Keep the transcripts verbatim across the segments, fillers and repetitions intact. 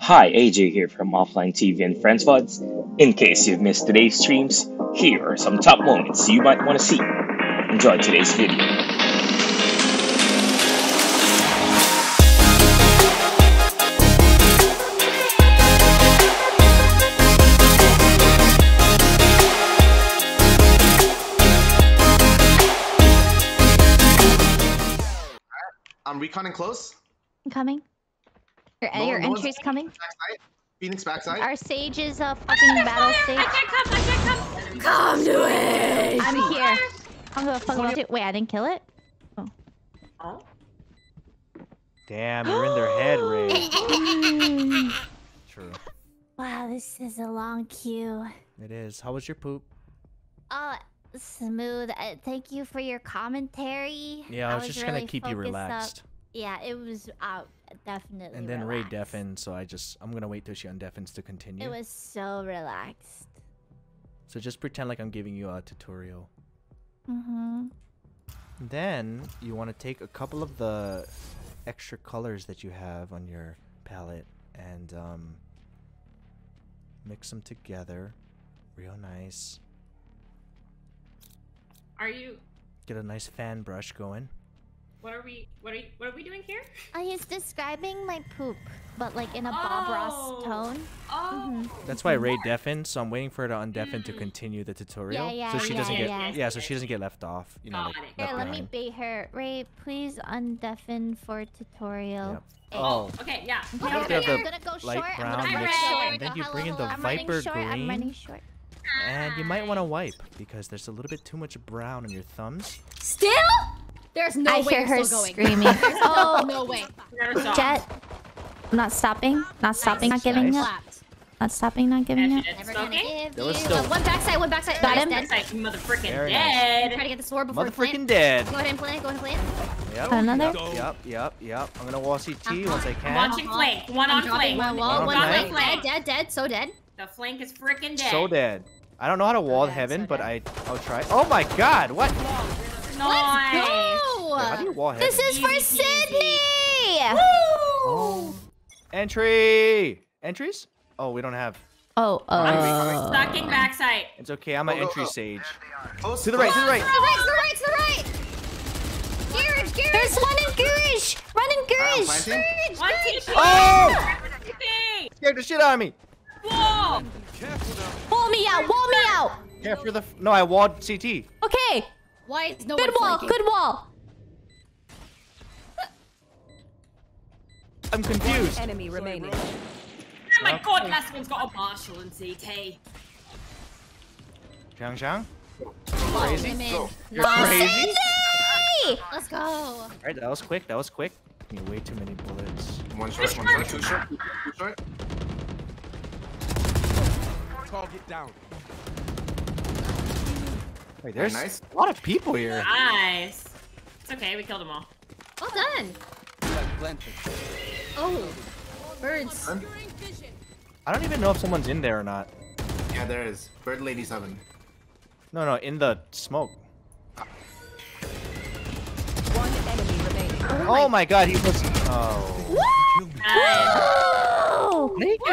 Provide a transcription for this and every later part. Hi, A J here from Offline T V and Friends V O Ds. In case you've missed today's streams, here are some top moments you might want to see. Enjoy today's video. I'm reconning close. I'm coming. Your, no, your no entry's coming. Backside. Phoenix backside. Our sage is a fucking oh, battle fire. Sage. I can't come, I can't come. Come to it. I'm here. I'm gonna fuck about it. Wait, I didn't kill it? Oh. Oh? Damn, you're in their head, Ray. True. Wow, this is a long queue. It is. How was your poop? Oh, smooth. Uh, thank you for your commentary. Yeah, I was, I was just really gonna keep you relaxed. Up. Yeah, it was out. Definitely. And then relaxed. Ray deafened, so I just I'm gonna wait till she undeafens to continue. It was so relaxed. So just pretend like I'm giving you a tutorial. Mm-hmm. Then you want to take a couple of the extra colors that you have on your palette and um, mix them together, real nice. Are you? Get a nice fan brush going. What are we? What are you, What are we doing here? Uh, he's describing my poop, but like in a oh. Bob Ross tone. Oh. Mm-hmm. That's why Ray deafened, so I'm waiting for her to undeafen mm. to continue the tutorial, yeah, yeah, so she yeah, doesn't yeah, get yeah. yeah, so she doesn't get left off. You know, like, left yeah, let me bait her. Ray, please undeafen for tutorial. Yep. Oh. Okay. Yeah. Okay, okay, okay, yeah. I'm gonna go short. I'm gonna go short. Then you bring in the viper green. I'm running short. And you might want to wipe because there's a little bit too much brown on your thumbs. Still. There's no I way hear her still going. Screaming. Oh no, no way! Jet, I'm not stopping. Not stopping. Nice. Not giving nice. Up. Not stopping. Not giving up. Never gonna give you. Uh, one backside. One backside. Got him. Backside. Motherfucking dead. Nice. Try to get the sword before the plant. Motherfucking dead. Go ahead and plant. Go ahead and plant. Yep. Another. Yep. Yep. Yep. Yep. I'm gonna wall C T uh-huh. once I can. Launching flank. One on flank. One wall. One on flank. Dead. Dead. So dead. The flank is freaking dead. So dead. I don't know how to wall heaven, but I I'll try. Oh my God! What? Nice. Let's go! Wait, how do you wall this is easy, for Sydney! Woo! Oh. Entry! Entries? Oh, we don't have. Oh, oh. I'm stocking backside. It's okay, I'm an oh, entry oh. sage. Oh, to the right, oh, to the right! Oh. To the right, to the right, to the right! Garage, garage! There's one in garage! Run in garage! Garage, garage! Oh! Scared the shit out of me! Wall! Wall me out, wall me out! Yeah, for the. No, I walled C T. Okay! Why is no good wall, flanking? Good wall. I'm confused. One enemy remaining. Oh my God, last one's got a marshal and C T. Zhang Zhang, crazy. Oh, you're oh, crazy. C T! Let's go. All right, that was quick. That was quick. I mean, way too many bullets. One shot, one shot, two shot, two shot. Target down. Wait, there's nice. A lot of people here. Nice. It's okay, we killed them all. Well done. Oh, birds. I don't even know if someone's in there or not. Yeah, there is. Bird Lady seven. No, no, in the smoke. One enemy remaining. Oh, oh my God, he was. Oh. Woo! Nice. Woo!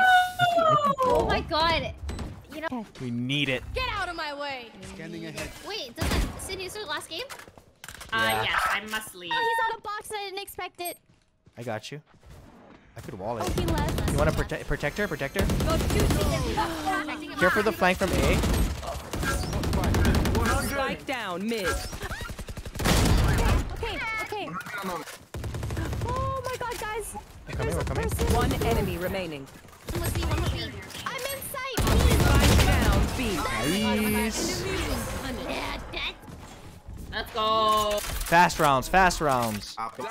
Oh my God. You know, we need it. Get out of my way. Standing ahead. Wait, doesn't Sydney start the last game? Uh, yeah. yeah, I must leave. Oh, he's on a box and I didn't expect it. I got you. I could wall it. Oh, he left. You want to protect protect her? Protect her? Go to Care for the flank from A. Strike down mid. Okay, okay. Oh my God, guys. We're coming, we're coming. One enemy remaining. One was B, one was B. I'm in sight. Nice. Let's go. Fast rounds, fast rounds. Up. Up.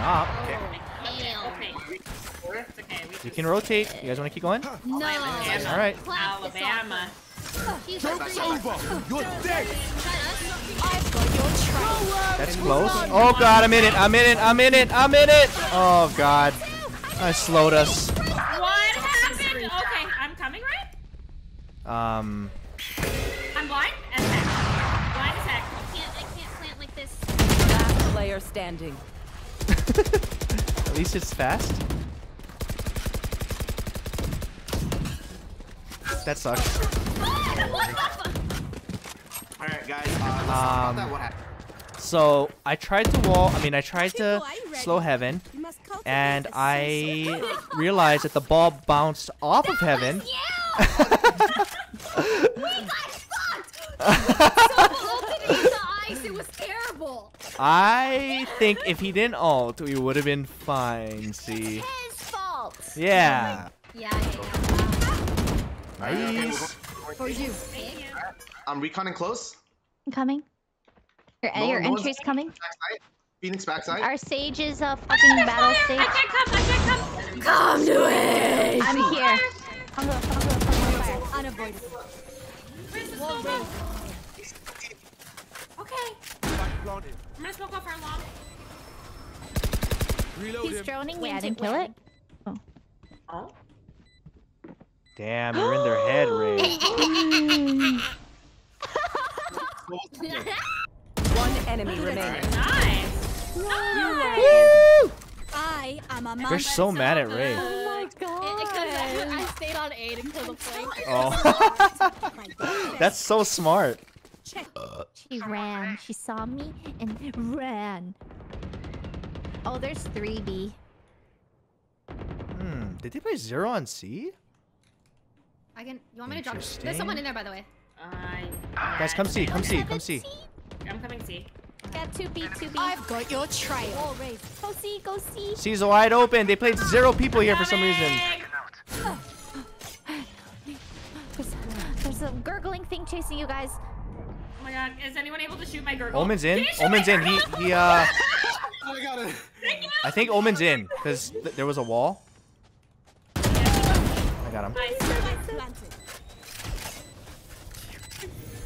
Up. You can rotate. You guys want to keep going? No. All right. Alabama. Joke's over. You're dead. That's close. Oh God, I'm in it. I'm in it. I'm in it. I'm in it. Oh God, I slowed us. Um. I'm blind and attack. Blind attack. I can't. I can't plant like this. Last player standing. At least it's fast. That sucks. Alright guys, uh, um, what happened? So I tried to wall, I mean I tried to slow heaven, and I realized that the ball bounced off of heaven. I think if he didn't ult, we would have been fine. See, it's his fault. Yeah. Yeah. Nice. For you. I'm reconning close. I'm coming. Your, no, your no entry's coming. Backside. Phoenix backside. Our sage is a uh, fucking oh, battle fire. Sage. I can't come. I can't come. Come to it. I'm oh, here. Come to come to fire. Unavoidable. Whoa, whoa. Okay. I'm gonna smoke up our long. Reload He's him. Droning. Wait, I didn't kill it. Oh. Huh? Damn, you're in their head, Ray. One enemy remaining. Nice. Nice. I am a They're so mad at Ray. Oh my god. It, I stayed on eight until the flank. Oh. That's so smart. Uh. She ran. She saw me and ran. Oh, there's three B. Hmm. Did they play zero on C? I can. You want me to drop? There's someone in there, by the way. Uh, Guys, come see. Come see. Come see. I'm coming C. Got two B, two B. I've got your trail. Go C. Go C. C's wide open. They played zero people here for some reason. There's, there's a gurgling thing chasing you guys. Oh my god, is anyone able to shoot my gurgle? Omen's in. Omen's in. He, he, uh. Oh my god. I think Omen's in, because th there was a wall. Yeah. I got him. Nice.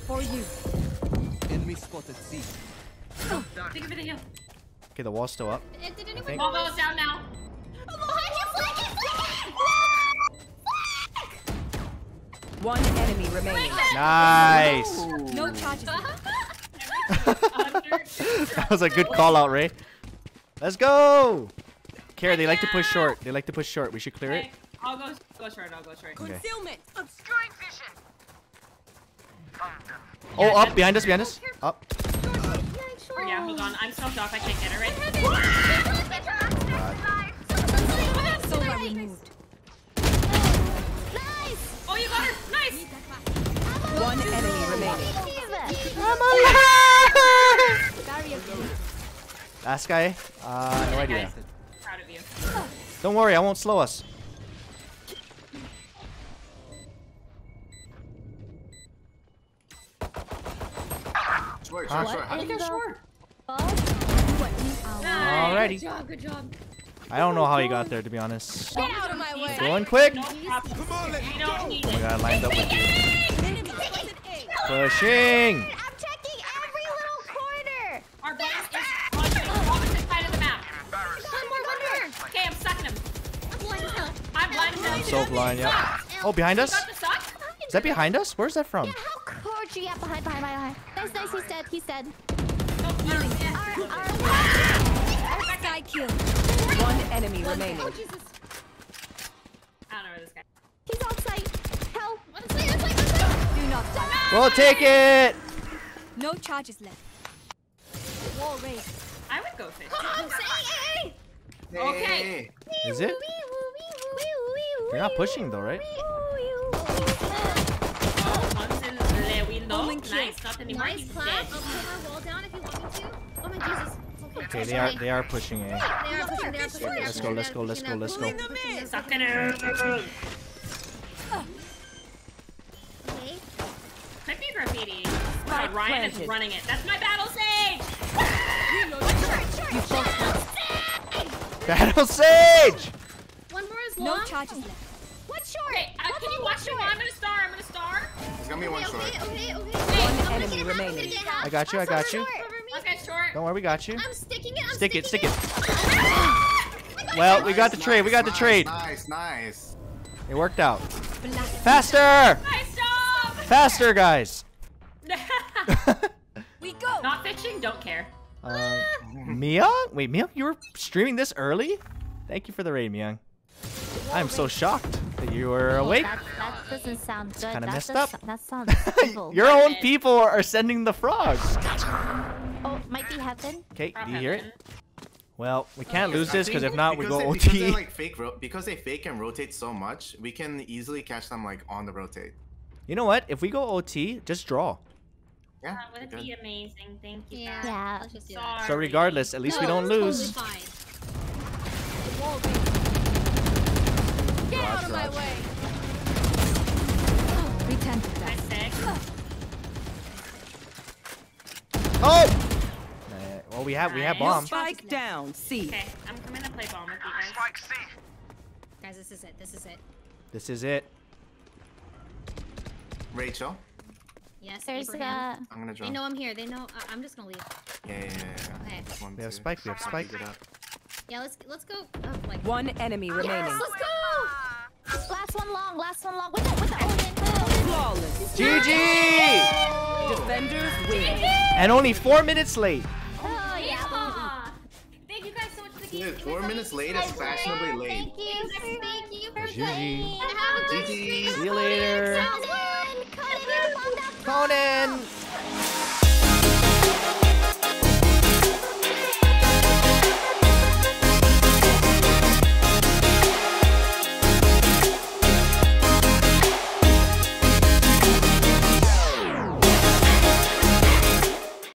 For you. Enemy spotted C. Oh, think of it again. Okay, the wall's still up. It did anyone wall's down now. Oh, behind you, One enemy remaining. Nice. No charges. That was a good call out, Ray. Let's go. Kara, they like to push short. They like to push short. We should clear okay. it. I'll go, go short. I'll go short. Concealment. Okay. Obscuring vision. Oh, up behind us. Behind us. Up. Yeah, hold on. I'm so dark. I can't get it right. So far removed. Oh, you got her! Nice! One enemy remaining. I'm alive! Last guy? Uh, no idea. Proud of you. Don't worry, I won't slow us. Sure, sure, sure. I think they're short. Alrighty. Good job, good job. I don't know how he got there, to be honest. Get out of my way. Going quick. Come on, let's go. Oh my god, I lined up with you. Pushing. I'm checking every little corner. Our base is on the opposite side of the map. One more wonder. Okay, I'm sucking him. I'm blinding him. I'm blinding him. I'm so blind, yeah. Oh, behind us? Is that behind us? Where's that from? Yeah, how gorgeous. Yeah, behind, behind, behind. Nice, nice. He's dead. He's dead. Our guy killed. One enemy One remaining. Oh, Jesus. I don't know where this guy is. He's outside. Help. Do not die. We'll take it. No charges left. Wall raised. I would go fish. Oh, hey. Okay. Is it? You're not pushing though, right? Nice. Nice clap. I'll put my wall down if you want me to. Oh my Jesus. Okay, they are they are pushing it. Let's go, let's go, let's go, let's go. Okay. Could be graffiti. God, Ryan is running it. That's my battle sage! Battle sage! One more is long. No charges left. What's short? Okay, uh, can you watch your I'm gonna star, I'm gonna star. There's gonna be one short. Okay, okay, okay. One enemy remaining. I got you, I got you. Okay, short. Don't worry, we got you. I'm sticking it. I'm stick sticking it, stick it. it. Well, nice, we got the trade. Nice, we got the nice, trade. Nice, nice. It worked out. Faster! Nice job! Faster, guys. We go. Not fishing, don't care. Uh, Mia? Wait, Mia, you were streaming this early? Thank you for the raid, Miyoung. I'm so shocked that you were awake. That, that doesn't sound good. It's kind of messed up. That sounds evil. Your own people are sending the frogs. Oh, might be heaven. Okay, do you hear it? Well, we can't lose this because if not, we go O T. Because they, like, fake ro because they fake and rotate so much, we can easily catch them like on the rotate. You know what? If we go O T, just draw. Yeah, that would be good. Amazing. Thank you. Yeah. yeah. Let's just do that. So regardless, at least no, we don't lose. Totally fine. Get out of my way. Oh, we tend to die. Oh! Well, we have we have bombs. Spike down, C. Okay, I'm coming to play bomb with you guys. Spike C. Guys, this is it. This is it. This is it. Rachel. Yes, there's uh, I'm gonna draw. They know I'm here. They know. Uh, I'm just gonna leave. Yeah, yeah, yeah. Okay. One, we have spike. We have spike. Yeah, let's let's go. Oh, like, one enemy remaining. Yes, let's go. Last one long. Last one long. With the with the Odin. Flawless. G G. Yeah. Defenders win. And only four minutes late. Oh yeah. yeah. Thank you guys so much for the game. Dude, four minutes late is fashionably late. Thank you. Thank you for playing. G G. Have a great stream. See you later. Conan!